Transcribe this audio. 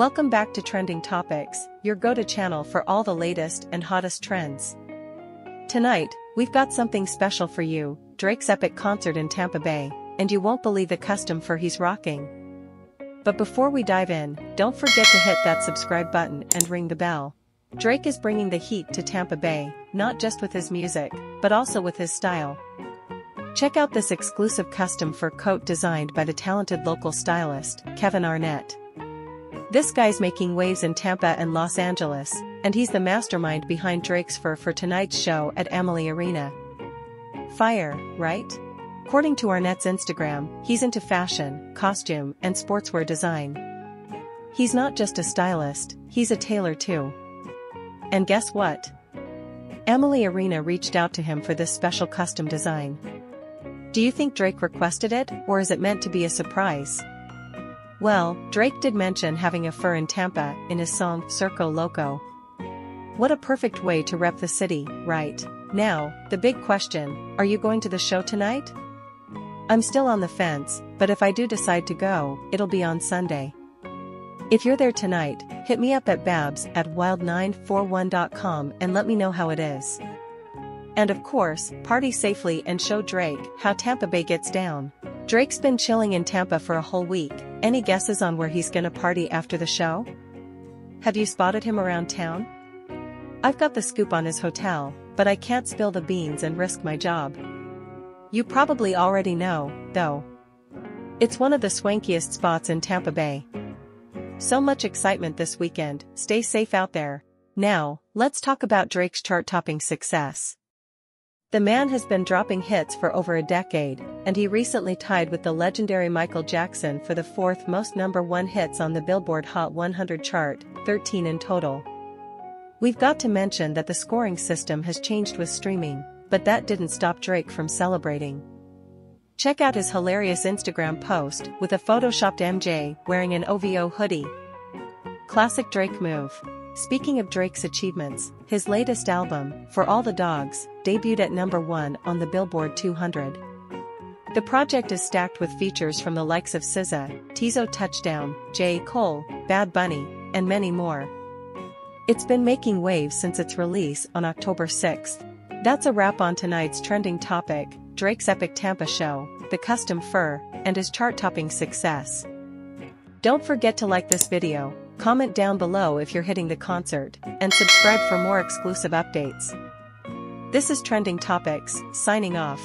Welcome back to Trending Topics, your go-to channel for all the latest and hottest trends. Tonight, we've got something special for you, Drake's epic concert in Tampa Bay, and you won't believe the custom fur he's rocking. But before we dive in, don't forget to hit that subscribe button and ring the bell. Drake is bringing the heat to Tampa Bay, not just with his music, but also with his style. Check out this exclusive custom fur coat designed by the talented local stylist, Kevin Arnett. This guy's making waves in Tampa and Los Angeles, and he's the mastermind behind Drake's fur for tonight's show at Amalie Arena. Fire, right? According to Arnett's Instagram, he's into fashion, costume, and sportswear design. He's not just a stylist, he's a tailor too. And guess what? Amalie Arena reached out to him for this special custom design. Do you think Drake requested it, or is it meant to be a surprise? Well, Drake did mention having a fur in Tampa in his song Circo Loco. What a perfect way to rep the city, right? Now, the big question, are you going to the show tonight? I'm still on the fence, but if I do decide to go, it'll be on Sunday. If you're there tonight, hit me up at babs@wild941.com and let me know how it is. And of course, party safely and show Drake how Tampa Bay gets down. Drake's been chilling in Tampa for a whole week. Any guesses on where he's gonna party after the show? Have you spotted him around town? I've got the scoop on his hotel, but I can't spill the beans and risk my job. You probably already know, though. It's one of the swankiest spots in Tampa Bay. So much excitement this weekend, stay safe out there. Now, let's talk about Drake's chart-topping success. The man has been dropping hits for over a decade, and he recently tied with the legendary Michael Jackson for the fourth most #1 hits on the Billboard Hot 100 chart, 13 in total. We've got to mention that the scoring system has changed with streaming, but that didn't stop Drake from celebrating. Check out his hilarious Instagram post with a photoshopped MJ wearing an OVO hoodie. Classic Drake move. Speaking of Drake's achievements, his latest album, For All the Dogs, debuted at #1 on the Billboard 200. The project is stacked with features from the likes of SZA, Teezo Touchdown, J. Cole, Bad Bunny, and many more. It's been making waves since its release on October 6th. That's a wrap on tonight's trending topic, Drake's epic Tampa show, the custom fur, and his chart-topping success. Don't forget to like this video, comment down below if you're hitting the concert, and subscribe for more exclusive updates. This is Trending Topics, signing off.